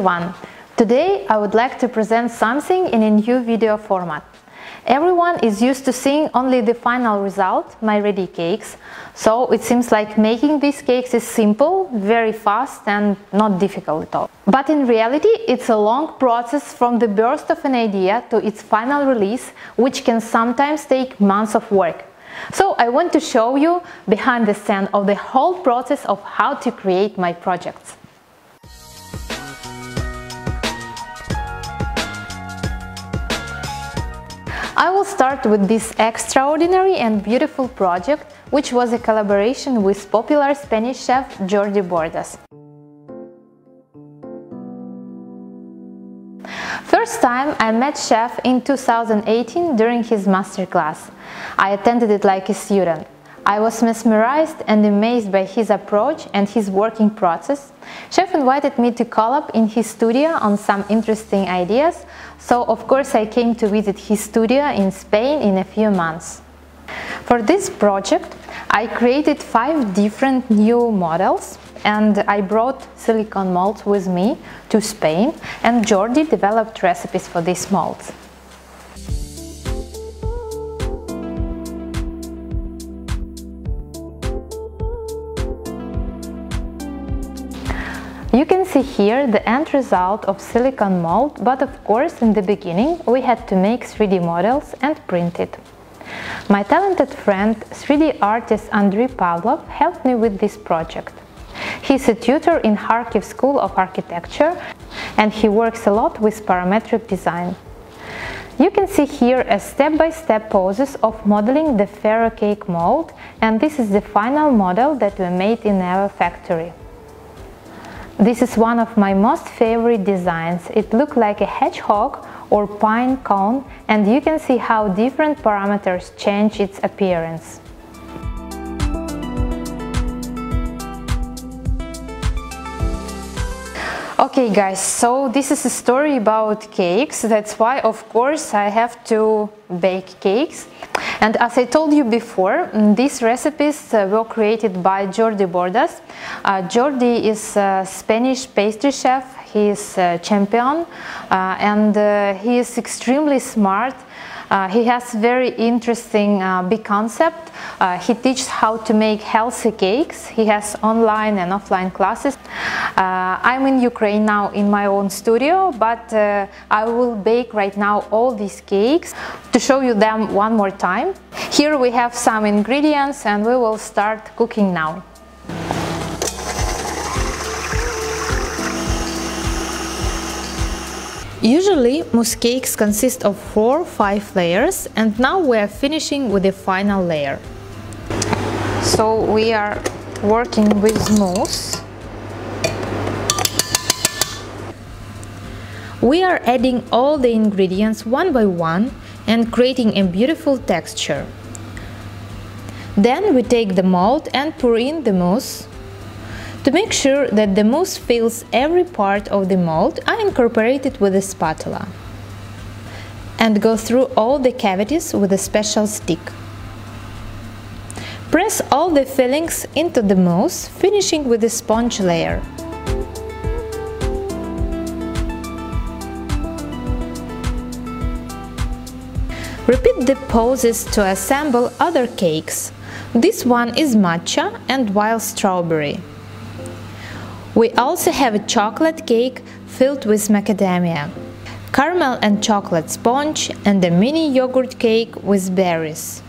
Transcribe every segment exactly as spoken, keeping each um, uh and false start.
everyone! Today I would like to present something in a new video format. Everyone is used to seeing only the final result, my ready cakes, so it seems like making these cakes is simple, very fast and not difficult at all. But in reality it's a long process from the birth of an idea to its final release, which can sometimes take months of work. So I want to show you behind the scenes of the whole process of how to create my projects. I will start with this extraordinary and beautiful project, which was a collaboration with popular Spanish chef Jordi Bordas. First time I met chef in two thousand eighteen during his masterclass. I attended it like a student. I was mesmerized and amazed by his approach and his working process. Chef invited me to collab in his studio on some interesting ideas, so of course I came to visit his studio in Spain in a few months. For this project I created five different new models and I brought silicone molds with me to Spain, and Jordi developed recipes for these molds. You can see here the end result of silicone mold, but of course in the beginning we had to make three D models and print it. My talented friend, three D artist Andrei Pavlov, helped me with this project. He's a tutor in Kharkiv School of Architecture and he works a lot with parametric design. You can see here a step-by-step process of modeling the ferro cake mold, and this is the final model that we made in our factory. This is one of my most favorite designs. It looked like a hedgehog or pine cone, and you can see how different parameters change its appearance. Okay guys, so this is a story about cakes, that's why of course I have to bake cakes. And as I told you before, these recipes were created by Jordi Bordas. Uh, Jordi is a Spanish pastry chef, he is a champion uh, and uh, he is extremely smart. Uh, he has very interesting uh, big concept. Uh, he teaches how to make healthy cakes. He has online and offline classes. Uh, I'm in Ukraine now in my own studio, but uh, I will bake right now all these cakes to show you them one more time. Here we have some ingredients and we will start cooking now. Usually mousse cakes consist of four or five layers, and now we are finishing with the final layer. So we are working with mousse. We are adding all the ingredients one by one and creating a beautiful texture. Then we take the mold and pour in the mousse. To make sure that the mousse fills every part of the mold, I incorporate it with a spatula and go through all the cavities with a special stick. Press all the fillings into the mousse, finishing with a sponge layer. Repeat the poses to assemble other cakes. This one is matcha and wild strawberry. We also have a chocolate cake filled with macadamia, caramel and chocolate sponge, and a mini yogurt cake with berries.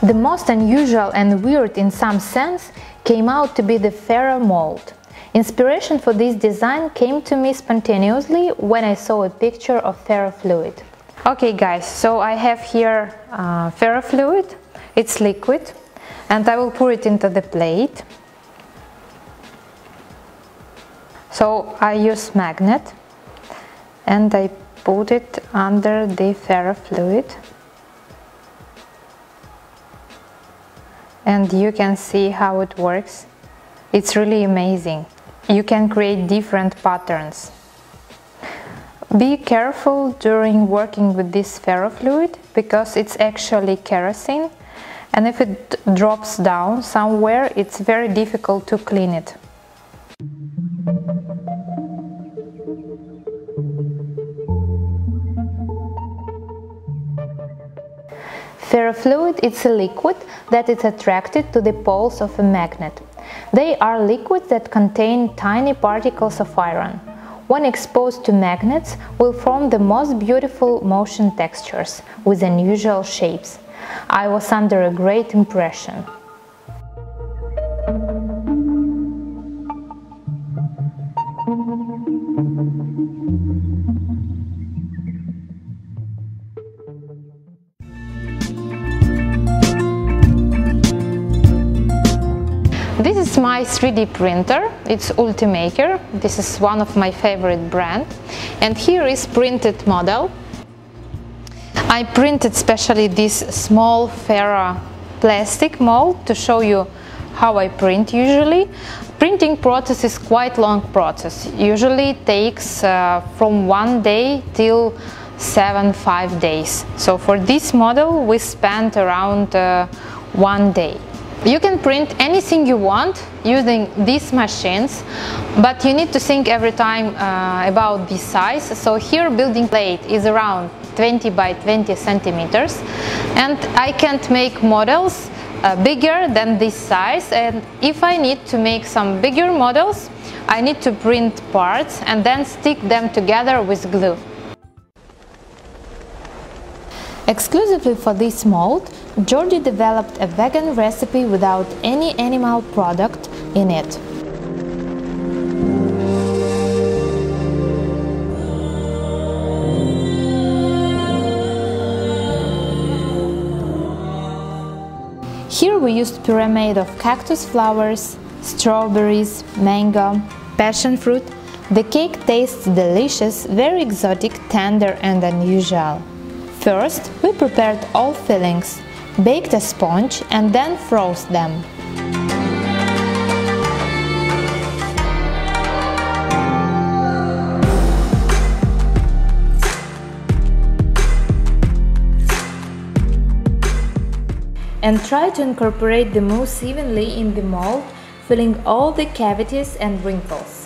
The most unusual and weird in some sense came out to be the ferro mold. Inspiration for this design came to me spontaneously when I saw a picture of ferrofluid. Okay guys, so I have here uh, ferrofluid. It's liquid, and I will pour it into the plate. So I use magnet and I put it under the ferrofluid. And you can see how it works. It's really amazing. You can create different patterns. Be careful during working with this ferrofluid because it's actually kerosene. and if it drops down somewhere, it's very difficult to clean it. Ferrofluid is a liquid that is attracted to the poles of a magnet. They are liquids that contain tiny particles of iron. When exposed to magnets, will form the most beautiful motion textures with unusual shapes. I was under a great impression. This is my three D printer, it's Ultimaker, this is one of my favorite brands, and here is printed model. I printed especially this small ferro plastic mold to show you how I print usually. Printing process is quite long process, usually it takes uh, from one day till seven, five days. So for this model we spent around uh, one day. You can print anything you want using these machines, but you need to think every time uh, about the size. So here building plate is around twenty by twenty centimeters, and I can't make models uh, bigger than this size, and if I need to make some bigger models, I need to print parts and then stick them together with glue. Exclusively for this mold, Jordi developed a vegan recipe without any animal product in it. Here we used pyramid of cactus flowers, strawberries, mango, passion fruit. The cake tastes delicious, very exotic, tender and unusual. First, we prepared all fillings, baked a sponge and then froze them. And try to incorporate the mousse evenly in the mold, filling all the cavities and wrinkles.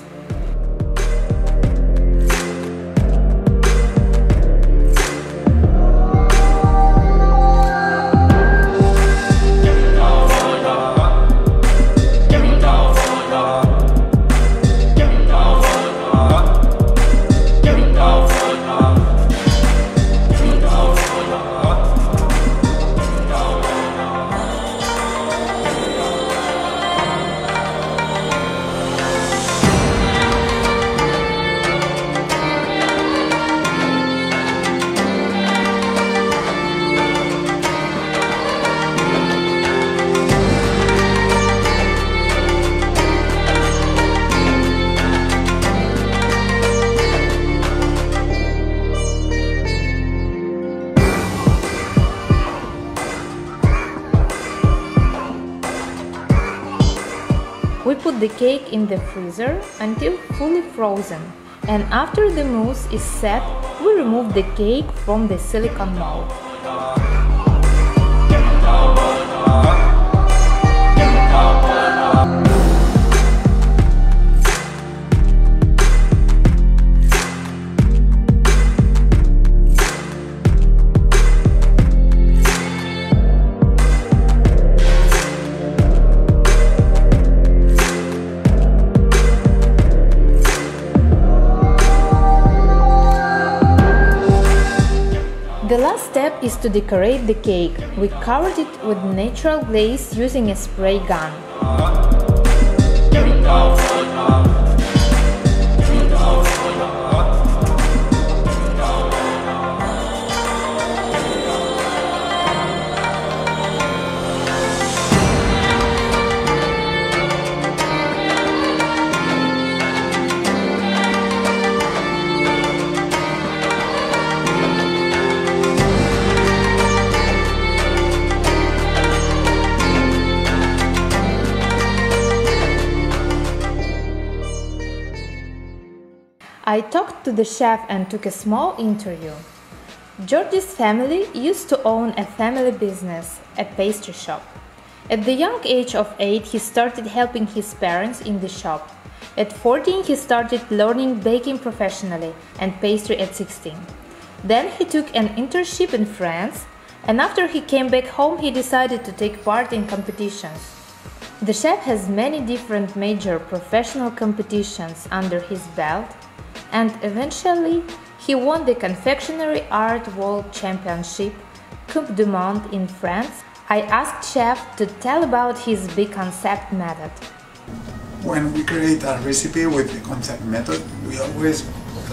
We put the cake in the freezer until fully frozen, and after the mousse is set, we remove the cake from the silicone mold. The last step is to decorate the cake. We covered it with natural glaze using a spray gun. I talked to the chef and took a small interview. Jordi's family used to own a family business, a pastry shop. At the young age of eight, he started helping his parents in the shop. At fourteen, he started learning baking professionally and pastry at sixteen. Then he took an internship in France, and after he came back home, he decided to take part in competitions. The chef has many different major professional competitions under his belt, and eventually he won the Confectionery Art World Championship, Coupe du Monde in France. I asked Chef to tell about his big concept method. When we create a recipe with the concept method, we always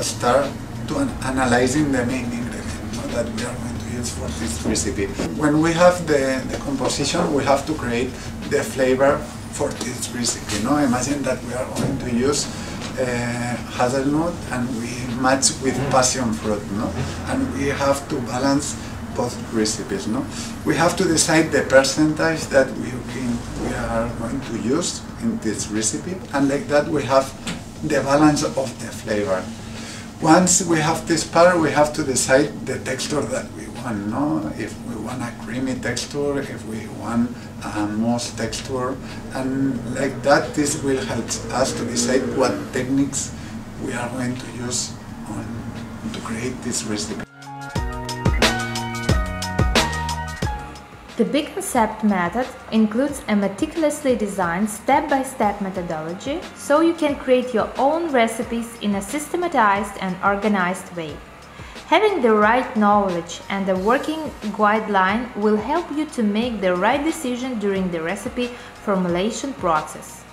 start to an analyzing the main ingredient no, that we are going to use for this recipe. When we have the, the composition, we have to create the flavor for this recipe. No? Imagine that we are going to use uh, hazelnut and we match with passion fruit. No? And we have to balance both recipes. No? We have to decide the percentage that we, we are going to use in this recipe, and like that we have the balance of the flavor. Once we have this part, we have to decide the texture that we want, no? If we want a creamy texture, if we want a mousse texture, and like that, this will help us to decide what techniques we are going to use on, to create this recipe. The big concept method includes a meticulously designed step-by-step methodology, so you can create your own recipes in a systematized and organized way. Having the right knowledge and a working guideline will help you to make the right decision during the recipe formulation process.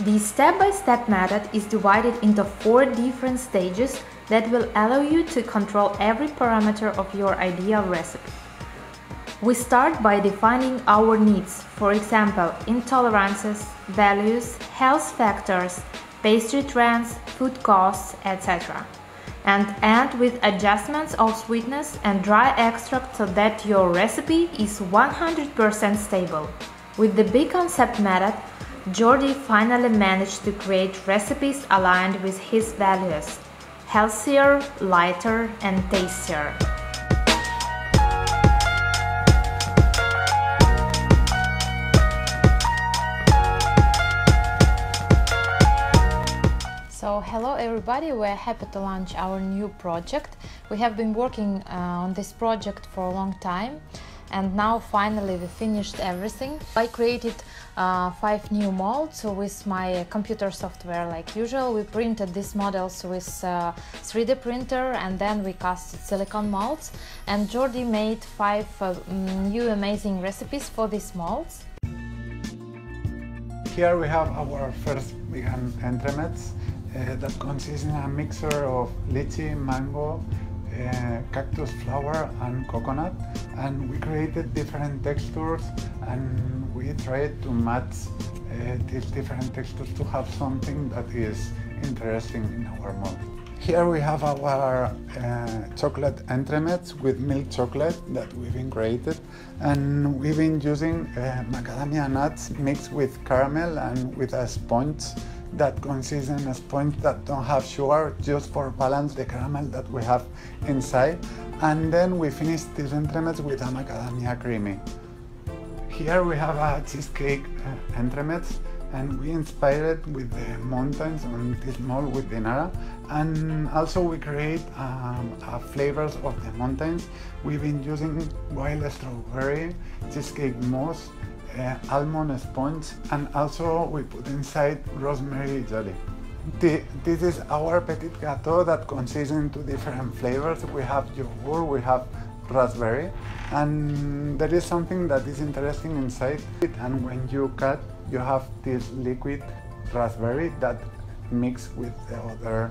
The step-by-step method is divided into four different stages that will allow you to control every parameter of your ideal recipe. We start by defining our needs, for example, intolerances, values, health factors, pastry trends, food costs, et cetera. And end with adjustments of sweetness and dry extract so that your recipe is one hundred percent stable. With the big concept method, Jordi finally managed to create recipes aligned with his values – healthier, lighter and tastier. So hello everybody, we're happy to launch our new project. We have been working uh, on this project for a long time, and now finally we finished everything. I created uh, five new molds with my computer software like usual. We printed these models with uh, three D printer, and then we casted silicone molds, and Jordi made five uh, new amazing recipes for these molds. Here we have our first vegan entremets. Uh, that consists in a mixture of lychee, mango, uh, cactus flower and coconut, and we created different textures and we tried to match uh, these different textures to have something that is interesting in our mold. Here we have our uh, chocolate entremets with milk chocolate that we've been created, and we've been using uh, macadamia nuts mixed with caramel and with a sponge that consists in a sponge that don't have sugar, just for balance the caramel that we have inside. And then we finish these entremets with a macadamia creamy. Here we have a cheesecake uh, entremets, and we inspired with the mountains on this mold with Dinara, and also we create um, uh, flavors of the mountains. We've been using wild strawberry, cheesecake mousse, Uh, almond sponge, and also we put inside rosemary jelly. The, this is our petit gâteau that consists in two different flavors. We have yogurt, we have raspberry, and there is something that is interesting inside it, and when you cut you have this liquid raspberry that mix with the other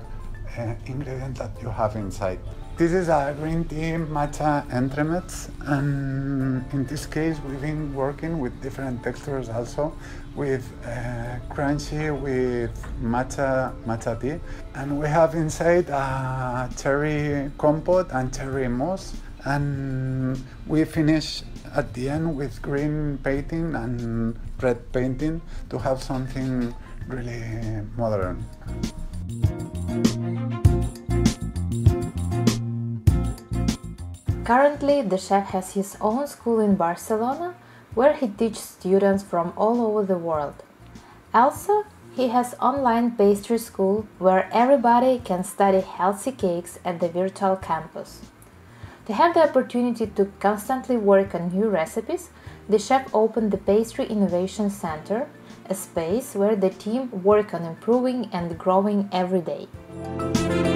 uh, ingredient that you have inside. This is a green tea matcha entremets, and in this case we've been working with different textures also, with uh, crunchy, with matcha matcha tea, and we have inside a cherry compote and cherry mousse, and we finish at the end with green painting and red painting to have something really modern. Currently, the chef has his own school in Barcelona, where he teaches students from all over the world. Also, he has online pastry school where everybody can study healthy cakes at the virtual campus. To have the opportunity to constantly work on new recipes, the chef opened the Pastry Innovation Center, a space where the team work on improving and growing every day.